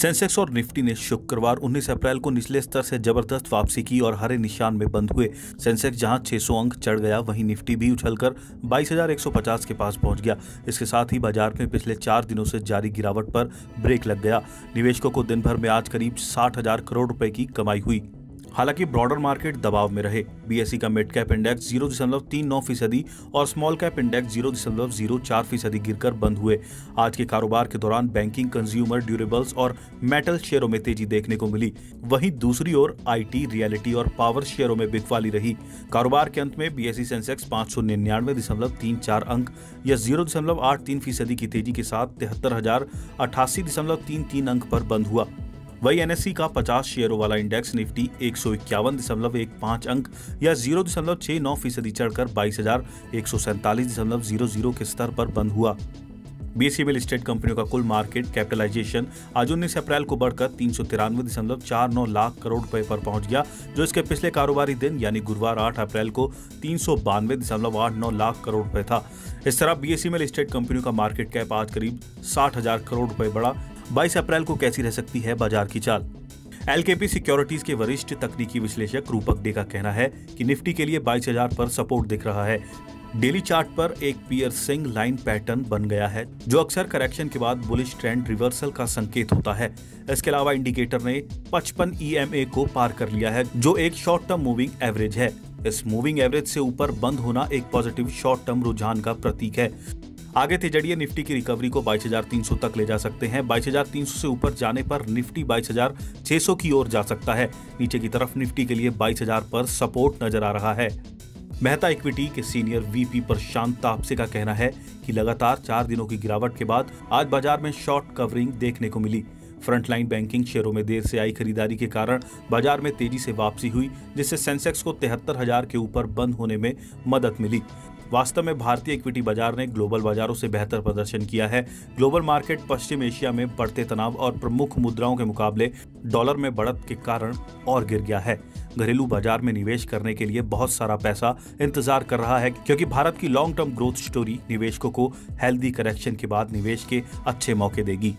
Sensex और Nifty ने शुक्रवार 19 अप्रैल को निचले स्तर से जबरदस्त वापसी की और हरे निशान में बंद हुए। सेंसेक्स जहां 600 अंक चढ़ गया, वहीं निफ्टी भी उछलकर 22,150 के पास पहुंच गया। इसके साथ ही बाजार में पिछले 4 दिनों से जारी गिरावट पर ब्रेक लग गया। निवेशकों को दिन भर में आज करीब 60,000 करोड़ रुपए की कमाई हुई। हालांकि ब्रॉडर मार्केट दबाव में रहे। बीएससी का मिड कैप इंडेक्स 0.39% और स्मॉल कैप इंडेक्स 0.04% गिरकर बंद हुए। आज के कारोबार के दौरान बैंकिंग, कंज्यूमर ड्यूरेबल्स और मेटल शेयरों में तेजी देखने को मिली। वहीं दूसरी ओर आईटी, रियलिटी और पावर शेयरों में बिकवाली रही। कारोबार के अंत में बीएससी सेंसेक्स 599.34 अंक या 0.83% की तेजी के साथ 73,088.33 अंक पर बंद हुआ। वही एनएससी का 50 शेयरों वाला इंडेक्स निफ्टी 151.15 अंक या 0.69% चढ़कर 22,147.00 के स्तर पर बंद हुआ। बीएससी में लिस्टेड कंपनियों का कुल मार्केट कैपिटलाइजेशन आज 19 अप्रैल को बढ़कर 393.49 लाख करोड़ रुपए पर पहुंच गया, जो इसके पिछले कारोबारी दिन यानी गुरुवार 8 अप्रैल को 392.89 लाख करोड़ रुपए था। इस तरह बीएससी में लिस्टेड कंपनियों का मार्केट कैप आज करीब 60,000 करोड़ रुपए बढ़ा। 22 अप्रैल को कैसी रह सकती है बाजार की चाल? एलकेपी सिक्योरिटीज के वरिष्ठ तकनीकी विश्लेषक रूपक डे का कहना है कि निफ्टी के लिए 22,000 पर सपोर्ट दिख रहा है। डेली चार्ट पर एक पियर्सिंग लाइन पैटर्न बन गया है, जो अक्सर करेक्शन के बाद बुलिश ट्रेंड रिवर्सल का संकेत होता है। इसके अलावा इंडिकेटर ने 55 EMA को पार कर लिया है, जो एक शॉर्ट टर्म मूविंग एवरेज है। इस मूविंग एवरेज से ऊपर बंद होना एक पॉजिटिव शॉर्ट टर्म रुझान का प्रतीक है। आगे तेजड़िए निफ्टी की रिकवरी को 22,300 तक ले जा सकते हैं। 22,300 से ऊपर जाने पर निफ्टी 22,600 की ओर जा सकता है। नीचे की तरफ निफ्टी के लिए 22,000 पर सपोर्ट नजर आ रहा है। मेहता इक्विटी के सीनियर वीपी प्रशांत तापसे का कहना है कि लगातार 4 दिनों की गिरावट के बाद आज बाजार में शॉर्ट कवरिंग देखने को मिली। फ्रंटलाइन बैंकिंग शेयरों में देर से आई खरीदारी के कारण बाजार में तेजी से वापसी हुई, जिससे सेंसेक्स को 73,000 के ऊपर बंद होने में मदद मिली। वास्तव में भारतीय इक्विटी बाजार ने ग्लोबल बाजारों से बेहतर प्रदर्शन किया है। ग्लोबल मार्केट पश्चिम एशिया में बढ़ते तनाव और प्रमुख मुद्राओं के मुकाबले डॉलर में बढ़त के कारण और गिर गया है। घरेलू बाजार में निवेश करने के लिए बहुत सारा पैसा इंतजार कर रहा है, क्योंकि भारत की लॉन्ग टर्म ग्रोथ स्टोरी निवेशकों को हेल्दी करेक्शन के बाद निवेश के अच्छे मौके देगी।